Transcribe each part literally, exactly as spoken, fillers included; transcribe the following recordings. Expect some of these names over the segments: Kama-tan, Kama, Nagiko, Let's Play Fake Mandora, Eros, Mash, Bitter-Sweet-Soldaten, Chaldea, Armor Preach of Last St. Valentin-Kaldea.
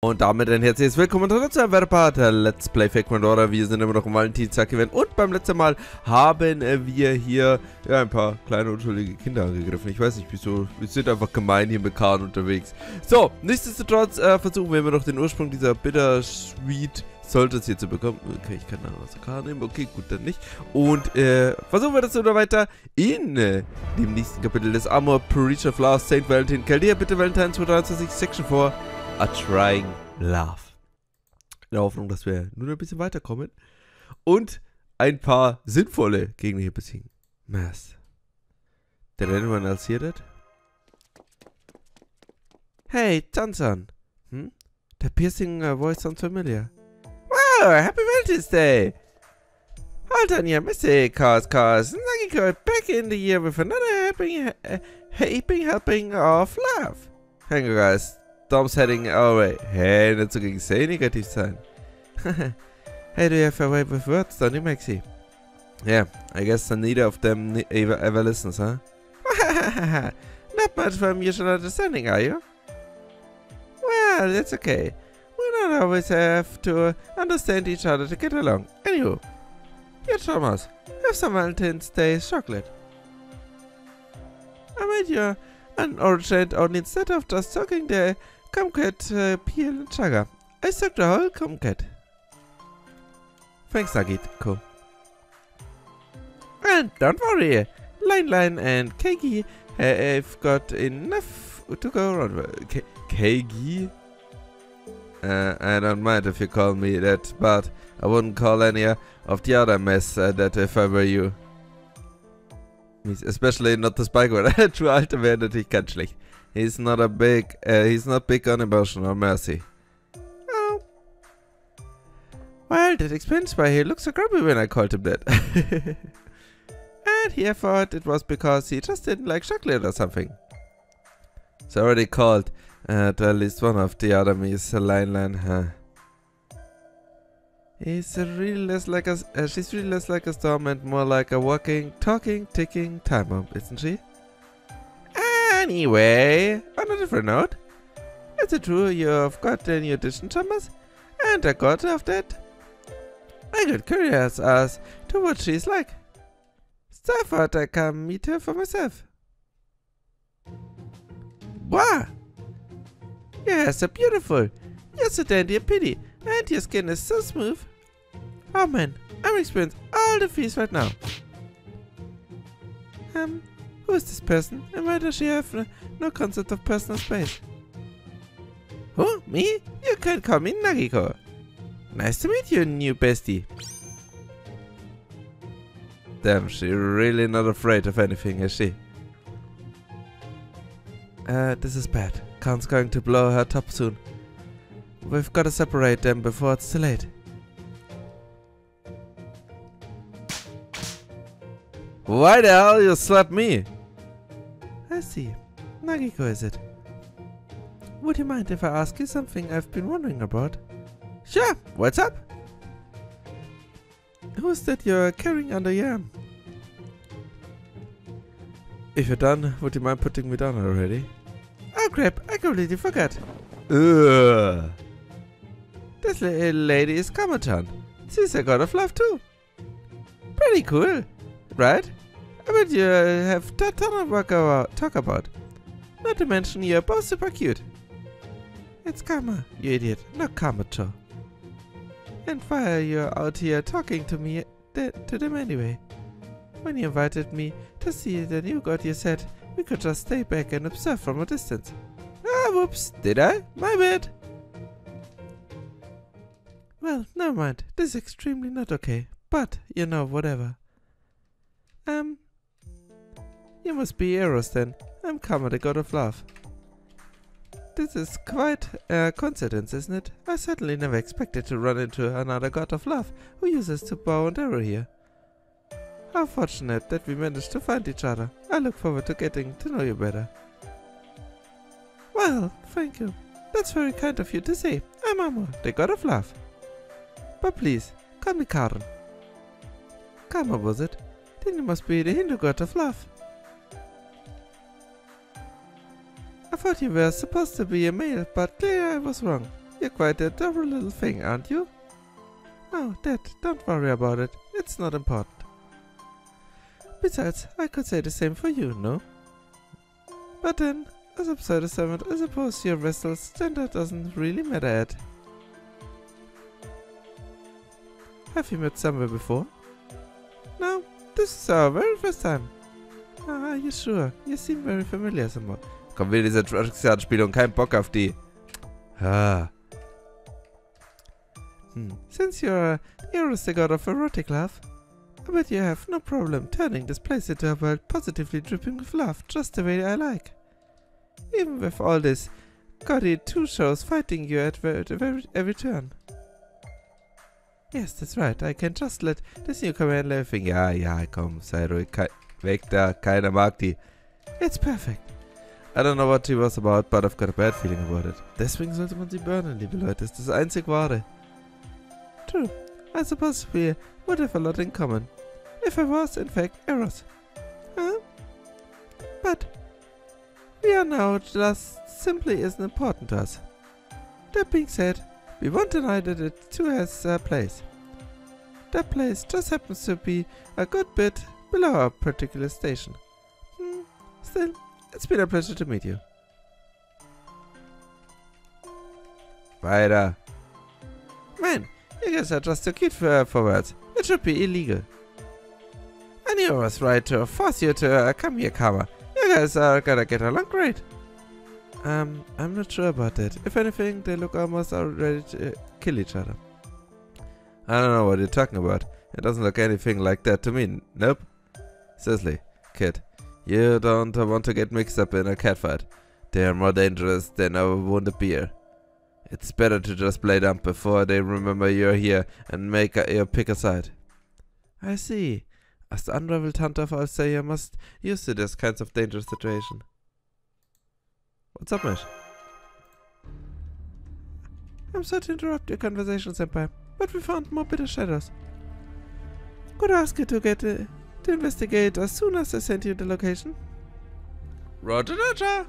Und damit ein herzliches Willkommen zurück zu einem Werbepart Let's Play Fake Mandora. Wir sind immer noch im Valentinstag-Event und beim letzten Mal haben wir hier ja, ein paar kleine unschuldige Kinder angegriffen. Ich weiß nicht wieso, wir sind einfach gemein hier mit Karten unterwegs. So, nichtsdestotrotz äh, versuchen wir immer noch den Ursprung dieser Bitter-Sweet-Soldaten hier zu bekommen. Okay, ich kann da noch was Karten nehmen, okay, gut, dann nicht. Und äh, versuchen wir das oder weiter in äh, dem nächsten Kapitel des Armor Preach of Last Saint Valentin-Kaldea. Bitte Valentine zweitausenddreiundzwanzig, Section vier. A trying love. In der Hoffnung, dass wir nur ein bisschen weiterkommen und ein paar sinnvolle Gegner besiegen. Mash. Did anyone else hear that? Hey, Tansan. Hm? The piercing uh, voice sounds familiar. Wow, happy Valentine's Day! Hold on your mistake, cause cause. Nagi got back in the year with another helping, uh, heaping helping of love. Hang on, guys. Tom's heading our way. Hey, nicht so gegen sehr negativ sein. Hey, do you have a way with words, don't you, Maxi? Yeah, I guess neither of them ever, ever listens, huh? Not much from usual understanding, are you? Well, that's okay. We don't always have to understand each other to get along. Anywho, here, Thomas. Have some Valentine's Day chocolate. I made you an orange on instead of just sucking the kumquat uh, peel and sugar. I sucked the whole kumquat. Thanks, Nagitko. And don't worry, Line Line and Keiki have got enough to go around with. Keiki? Uh, I don't mind if you call me that, but I wouldn't call any of the other mess uh, that if I were you. Especially not the spike one. True, Alter wäre natürlich ganz schlecht. He's not a big, uh, he's not big on emotion or mercy. Oh. Well, that explains why he looked so grumpy when I called him that. And he thought it was because he just didn't like chocolate or something. So I already called uh, at least one of the other Miss Line Line, huh? He's really less like a, uh, she's really less like a storm and more like a walking, talking, ticking time bomb, isn't she? Anyway, on a different note, is it true you've got a new addition, Thomas? And I got of that. I got curious as to what she's like. So I thought I can meet her for myself. Wow! You're so beautiful. You're so dandy a pity. And your skin is so smooth. Oh man, I'm experiencing all the fees right now. Um, who is this person? And why does she have uh, no concept of personal space? Who? Me? You can call me Nagiko. Nice to meet you, new bestie. Damn, she's really not afraid of anything, is she? Uh, this is bad. Khan's going to blow her top soon. We've got to separate them before it's too late. Why the hell you slapped me? I see. Nagiko is it? Would you mind if I ask you something I've been wondering about? Sure, what's up? Who's that you're carrying under your arm? If you're done, would you mind putting me down already? Oh crap, I completely forgot. Ugh. This little lady is Kama-tan. She's a god of love too. Pretty cool, right? I bet you have a ton of work to talk about. Not to mention you're both super cute. It's Kama, you idiot, not Kamacho. And why are you out here talking to me, th to them anyway? When you invited me to see the new god, you said we could just stay back and observe from a distance. Ah, whoops, did I? My bad. Well, never mind. This is extremely not okay. But, you know, whatever. Um, you must be Eros then. I'm Kama, the god of love. This is quite a coincidence, isn't it? I certainly never expected to run into another god of love who uses the bow and arrow here. How fortunate that we managed to find each other. I look forward to getting to know you better. Well, thank you. That's very kind of you to say. I'm Armor, the god of love. But please, call me Karen. Kama, was it? Then you must be the Hindu god of love. I thought you were supposed to be a male, but clearly I was wrong. You're quite a adorable little thing, aren't you? Oh, Dad, don't worry about it. It's not important. Besides, I could say the same for you, no? But then, as absurd as I suppose your vessel's gender doesn't really matter at. Have you met somewhere before? No, this is our very first time. Ah, you sure? You seem very familiar somewhat. Komm, will diese Trickshot-Spielung, kein Bock auf die. Ah. Hmm. Since you're Eros, the god of erotic love, I bet you have no problem turning this place into a world positively dripping with love, just the way I like. Even with all this gaudy two-shows fighting you at every, every turn. Yes, that's right, I can just let this newcomer handle everything. Ja, ja, komm, sei ruhig, Ke weg da, keiner mag die. It's perfect. I don't know what she was about, but I've got a bad feeling about it. Deswegen sollte man sie burnen, liebe Leute, ist das einzig wahre. True, I suppose we would have a lot in common. If I was, in fact, Eros. Huh? But we are now just simply isn't important to us. That being said, we won't deny that it too has a place. That place just happens to be a good bit below our particular station. Hmm. Still, it's been a pleasure to meet you. Weiter. Man, you guys are just too cute for, uh, for words. It should be illegal. I knew I was right to force you to uh, come here, Kama. You guys are gonna get along great. Um, I'm not sure about that. If anything, they look almost ready to uh, kill each other. I don't know what you're talking about. It doesn't look anything like that to me. Nope. Seriously, kid, you don't want to get mixed up in a catfight. They are more dangerous than a wounded bear. It's better to just play dumb before they remember you're here and make a, your pick a side. I see. As the unraveled hunter of Alsea must use to these kinds of dangerous situations. What's up, Mash? I'm sorry to interrupt your conversation, Senpai, but we found more bitter shadows. Could I ask you to get uh, to investigate as soon as I sent you the location? Roger, Roger!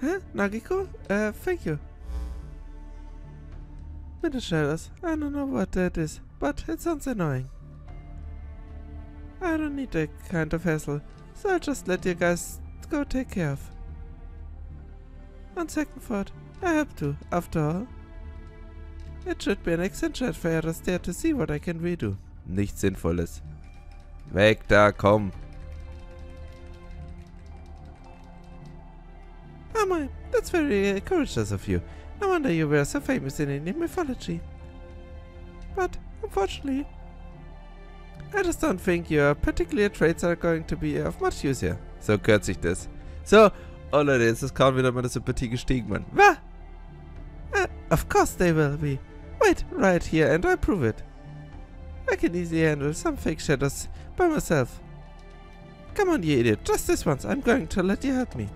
Huh? Nagiko? Uh, thank you. Bitter shadows. I don't know what that is, but it sounds annoying. I don't need that kind of hassle, so I'll just let you guys go take care of. On second thought, I have to, after all. It should be an Accenture for Eros there to see what I can redo. Nichts Sinnvolles. Weg da, komm! Oh my, that's very uh, courageous of you. No wonder you were so famous in Indian mythology. But, unfortunately, I just don't think your particular traits are going to be of much use here. So gehört sich das. So, oh Leute, jetzt ist kaum wieder meine Sympathie gestiegen, Mann. Wah! Uh, of course they will be. Wait, right here and I prove it. I can easily handle some fake shadows by myself. Come on, you idiot. Just this once. I'm going to let you help me.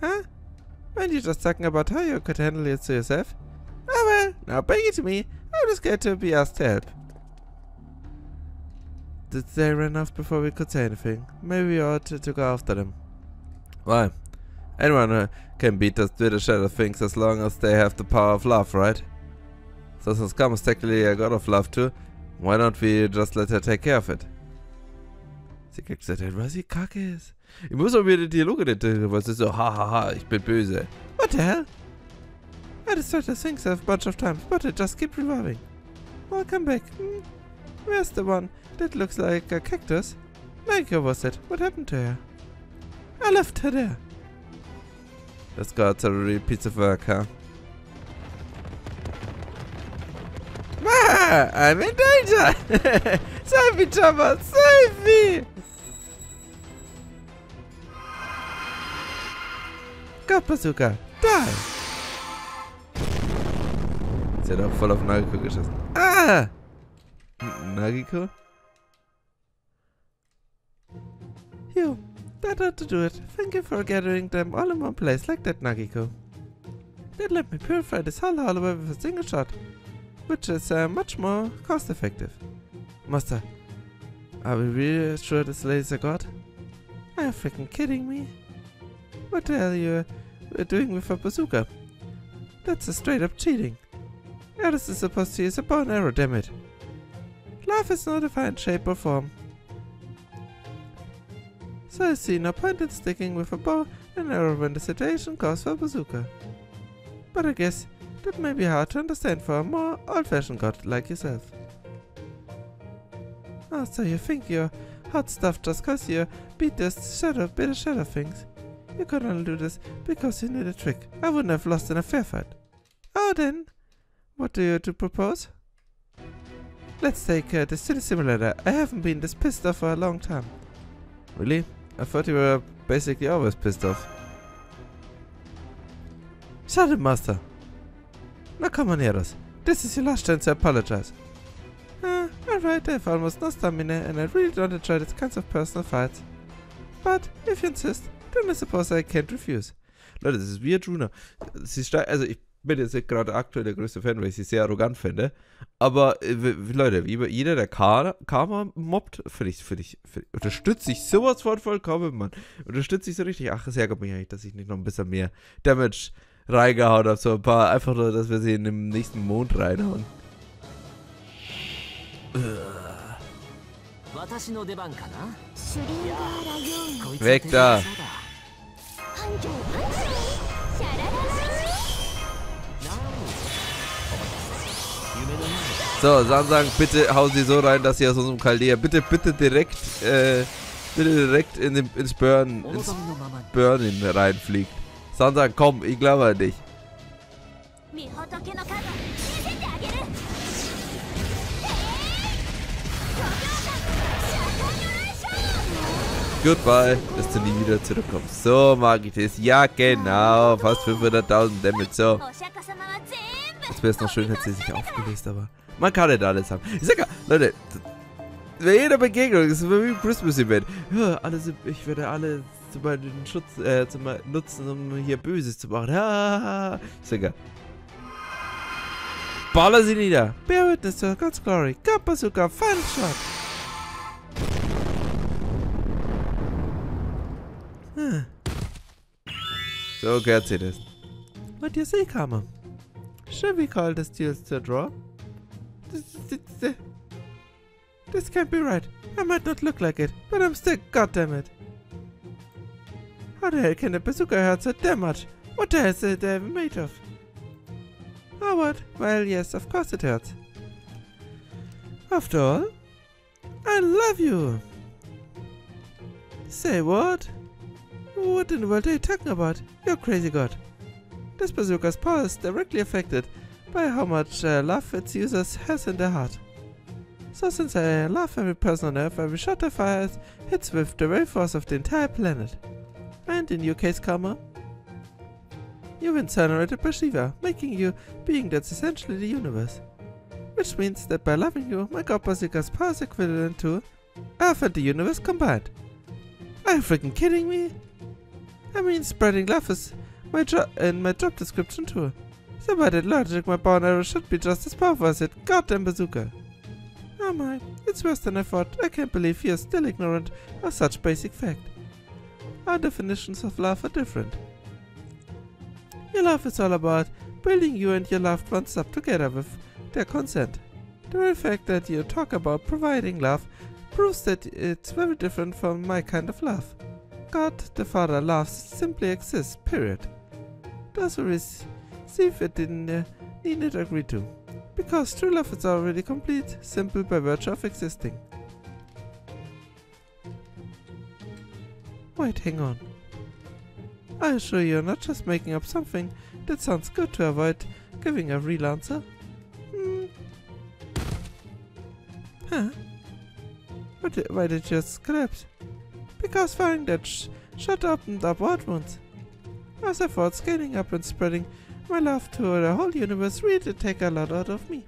Huh? Weren't you just talking about how you could handle it to yourself? Ah well, now bring it to me. I'm just scared to be asked to help. They ran off before we could say anything. Maybe we ought to, to go after them. Why? Anyone uh, can beat us with the shadow things as long as they have the power of love, right? So since Kama is technically a god of love too, why don't we just let her take care of it? Sie kriegt gesagt, weil sie kacke ist. Ich muss auch wieder Dialoge nicht, weil sie so, hahaha, ich bin böse. What the hell? I destroyed the things a bunch of times, but it just keeps revolving. Welcome back. Hmm? Where's the one that looks like a cactus? Naika was it. What happened to her? I left her there. Let's go out to the piece of work, huh? Ah, I'm in danger! Save me, Chama! Save me! God, Bazooka! Die! Sie hat auch voll auf Naiko geschossen. Ah! Nagiko? You, that ought to do it. Thank you for gathering them all in one place like that, Nagiko. That let me purify this whole hallway with a single shot, which is uh, much more cost effective. Master, are we really sure this lady's a god? Are you freaking kidding me? What the hell you doing with a bazooka. That's a straight up cheating. Eros is supposed to use a bow and arrow, dammit. Life is not a fine shape or form. So I see no point in sticking with a bow and arrow when the situation calls for a bazooka. But I guess that may be hard to understand for a more old-fashioned god like yourself. Oh, so you think you're hot stuff just cause you beat this shadow, bitter shadow things. You could only do this because you knew the trick. I wouldn't have lost in a fair fight. Oh then, what do you to propose? Let's take uh, this to the simulator. I haven't been this pissed off for a long time. Really? I thought you were basically always pissed off. Shut up, master. Now come on, Eros. This is your last chance to apologize. Uh, alright, I have almost no stamina and I really don't enjoy these kinds of personal fights. But if you insist, then I suppose I can't refuse. Leute, das ist wie Juno. Sie steigt, also ich bin jetzt nicht gerade aktuell der größte Fan, weil ich sie sehr arrogant finde. Aber äh, Leute, jeder, der Karma mobbt, finde ich, find ich, find ich, unterstütze ich sowas von vollkommen, Mann. Unterstütze ich so richtig. Ach, es ärgert mich eigentlich, dass ich nicht noch ein bisschen mehr Damage reingehauen habe. So ein paar, einfach nur, dass wir sie in den nächsten Mond reinhauen. Weg da! So, Sansang, bitte hauen Sie so rein, dass Sie aus unserem Chaldea bitte, bitte direkt, äh, bitte direkt in den, ins Burn, ins Burn reinfliegt. Sansang, komm, ich glaube an dich. Goodbye, dass du nie wieder zurückkommst. So mag ich das. Ja, genau. Fast fünfhunderttausend Damage. So. Das wäre es noch schön, hätte sie sich aufgelöst, aber man kann nicht alles haben. Ich sag ja, Leute, bei jeder Begegnung ist es wie ein Christmas-Event. Ja, ich werde alle zu meinen Schutz äh, zu meinen nutzen, um hier Böses zu machen. Ja, ich sag ja. Baller sie nieder. Bear witness to God's glory. Kappa-Suka, Final Shot. So gehört sie das. What do you say, Kama? Should we call this deal to a draw? This, this, this, this can't be right. I might not look like it, but I'm still goddammit. How the hell can a bazooka hurt so damn much? What the hell is it ever made of? Oh what? Well yes, of course it hurts. After all, I love you. Say what? What in the world are you talking about? You're crazy god. This bazooka's power is directly affected by how much uh, love its users has in their heart. So since I love every person on earth, every shot I fire hits with the very force of the entire planet. And in your case, Kama, you were incinerated by Shiva, making you being that's essentially the universe. Which means that by loving you, my god bazooka's power is equivalent to Earth and the universe combined. Are you freaking kidding me? I mean, spreading love is my job and my job description too. So by that logic, my bow and arrow should be just as powerful as that goddamn bazooka. Oh my, it's worse than I thought. I can't believe you're still ignorant of such basic fact. Our definitions of love are different. Your love is all about building you and your loved ones up together with their consent. The very fact that you talk about providing love proves that it's very different from my kind of love. God, the Father, loves simply exists, period. Those who receive it didn't uh, need it agree to, because true love is already complete, simple by virtue of existing. Wait, hang on. Are you sure you're not just making up something that sounds good to avoid giving a real answer? Hmm. Huh? But why did you just collapse? Because firing that sh shot opened up odd wounds. As I thought, scaling up and spreading my love to the whole universe really take a lot out of me.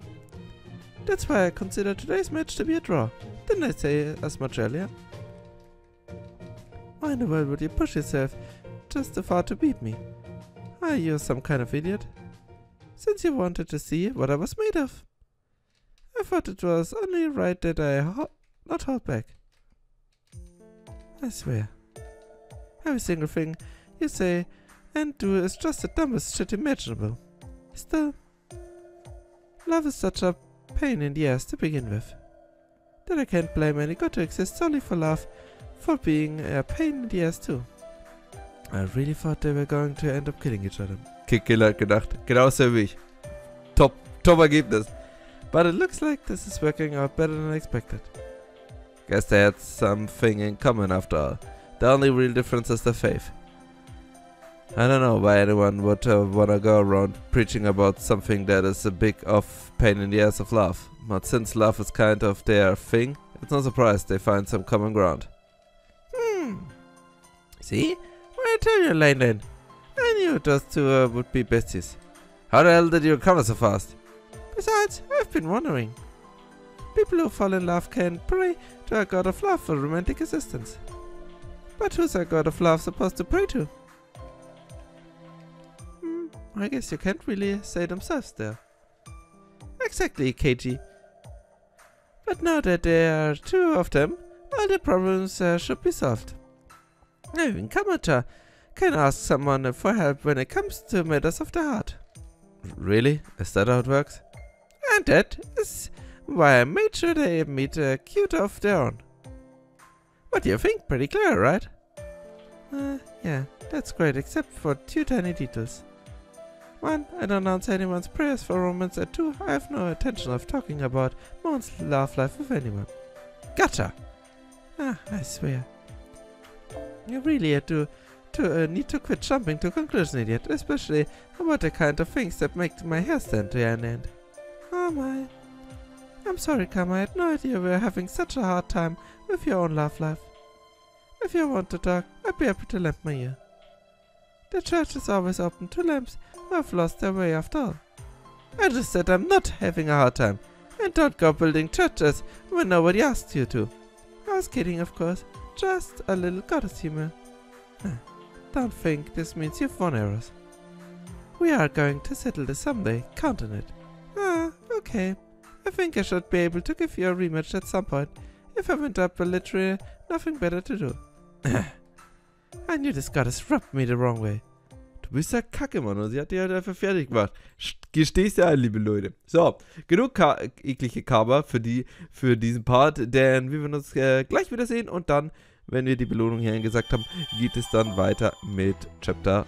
That's why I consider today's match to be a draw. Didn't I say as much earlier? Why in the world would you push yourself just so far to beat me? Are you some kind of idiot? Since you wanted to see what I was made of. I thought it was only right that I ho not hold back. I swear. Every single thing you say and duel is just the dumbest shit imaginable. Still, love is such a pain in the ass to begin with, that I can't blame any god to exist solely for love, for being a pain in the ass too. I really thought they were going to end up killing each other. Killer hat gedacht, genauso wie ich. Top, top Ergebnis. But it looks like this is working out better than expected. Guess they had something in common after all. The only real difference is the faith. I don't know why anyone would uh, wanna go around preaching about something that is a big of pain in the ass of love. But since love is kind of their thing, it's no surprise they find some common ground. Hmm. See? Well, I tell you, Landon, I knew those two uh, would be besties. How the hell did you recover so fast? Besides, I've been wondering. People who fall in love can pray to a god of love for romantic assistance. But who's a god of love supposed to pray to? Hmm, I guess you can't really say themselves there. Exactly, K G. But now that there are two of them, all the problems uh, should be solved. Even Kama-tan can ask someone for help when it comes to matters of the heart. Really? Is that how it works? And that is why I made sure they meet a cute of their own. What do you think? Pretty clear, right? Uh, yeah, that's great, except for two tiny details. One, I don't answer anyone's prayers for romance, and two, I have no intention of talking about Moon's love life with anyone. Gotcha! Ah, I swear. You really do, to, uh, need to quit jumping to conclusions, idiot, especially about the kind of things that make my hair stand to an end. Oh my. I'm sorry, Kama, I had no idea we were having such a hard time with your own love life. If you want to talk, I'd be happy to lend my ear. The church is always open to lambs who have lost their way after all. I just said I'm not having a hard time, and don't go building churches when nobody asks you to. I was kidding, of course, just a little goddess humor. Don't think this means you've won, Eros. We are going to settle this someday, count on it. Ah, okay. I think I should be able to give you a rematch at some point, if I went up with literally nothing better to do. I knew this goddess rubbed me the wrong way. Du bist ja kacke, Mann, und sie hat dich halt einfach fertig gemacht. Gestehst ja ein, liebe Leute. So, genug Ka eklige Kaba für, die, für diesen Part, denn wir werden uns äh, gleich wiedersehen und dann, wenn wir die Belohnung hier gesagt haben, geht es dann weiter mit Chapter